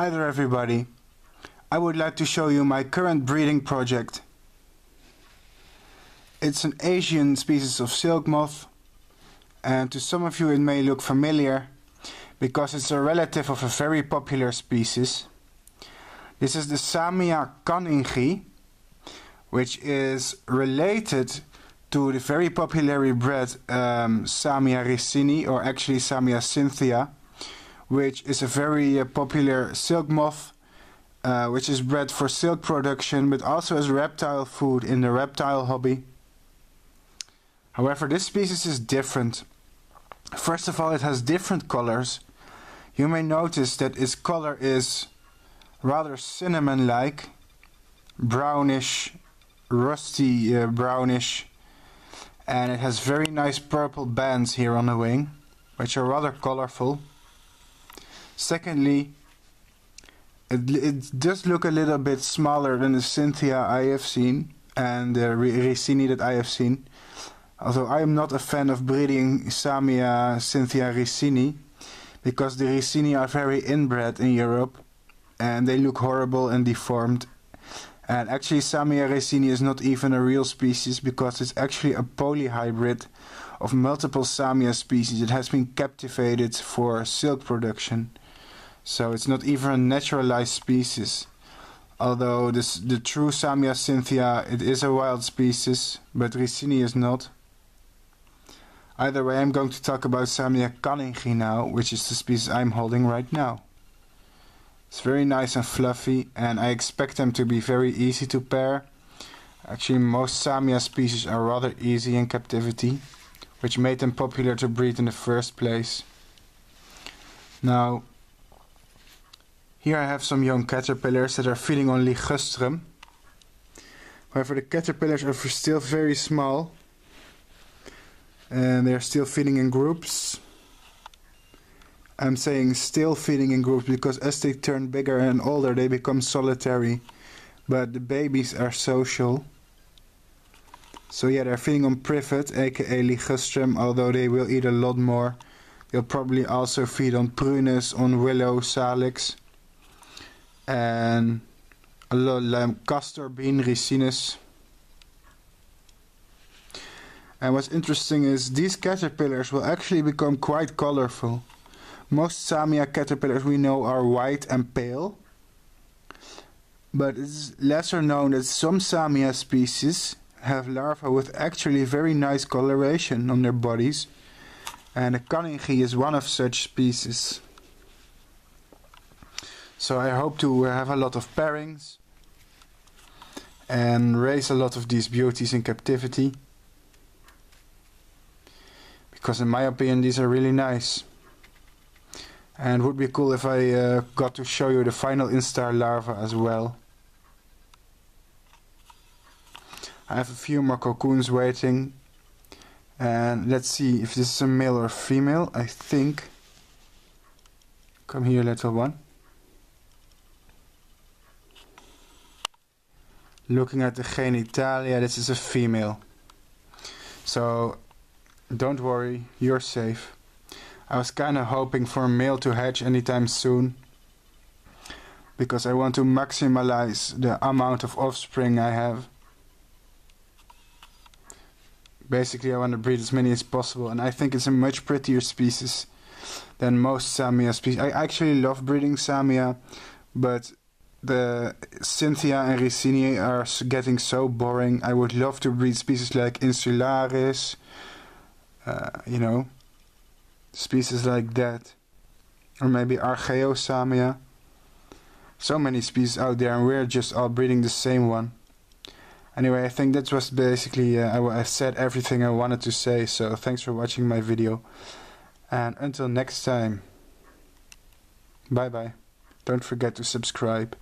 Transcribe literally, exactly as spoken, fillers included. Hi there everybody, I would like to show you my current breeding project. It's an Asian species of silk moth, and to some of you it may look familiar because it's a relative of a very popular species. This is the Samia canningi, which is related to the very popularly bred um, Samia ricini, or actually Samia cynthia, which is a very uh, popular silk moth, uh, which is bred for silk production, but also as reptile food in the reptile hobby. However, this species is different. First of all, it has different colors. You may notice that its color is rather cinnamon-like, brownish, rusty uh, brownish, and it has very nice purple bands here on the wing, which are rather colorful. Secondly, it, it does look a little bit smaller than the Cynthia I have seen and the Ricini that I have seen. Although I am not a fan of breeding Samia Cynthia Ricini, because the Ricini are very inbred in Europe and they look horrible and deformed. And actually Samia Ricini is not even a real species, because it's actually a polyhybrid of multiple Samia species. It has been captivated for silk production. So it's not even a naturalized species, although this, the true Samia cynthia, it is a wild species, but Ricini is not. Either way, I'm going to talk about Samia canningi now, which is the species I'm holding right now. It's very nice and fluffy, and I expect them to be very easy to pair. Actually, most Samia species are rather easy in captivity, which made them popular to breed in the first place. Now, here I have some young caterpillars that are feeding on Ligustrum. However, the caterpillars are still very small, and they're still feeding in groups. I'm saying still feeding in groups because as they turn bigger and older they become solitary, but the babies are social. So yeah, they're feeding on Privet, aka Ligustrum, although they will eat a lot more. They'll probably also feed on Prunus, on Willow, Salix, and a little um, castor bean, ricinus. And what's interesting is these caterpillars will actually become quite colorful. Most Samia caterpillars we know are white and pale, but it's lesser known that some Samia species have larvae with actually very nice coloration on their bodies, and the canningi is one of such species. So I hope to have a lot of pairings and raise a lot of these beauties in captivity, because in my opinion these are really nice. And it would be cool if I uh, got to show you the final instar larva as well. I have a few more cocoons waiting, and let's see if this is a male or female. I think, come here little one. Looking at the genitalia, this is a female. So don't worry, you're safe. I was kinda hoping for a male to hatch anytime soon, because I want to maximize the amount of offspring I have. Basically I want to breed as many as possible, and I think it's a much prettier species than most Samia species. I actually love breeding Samia, but the Cynthia and Ricini are getting so boring. I would love to breed species like Insularis, uh, you know, species like that, or maybe Archaeosamia. So many species out there, and we're just all breeding the same one. Anyway, I think that was basically, uh, I, I said everything I wanted to say, so thanks for watching my video, and until next time, bye bye. Don't forget to subscribe.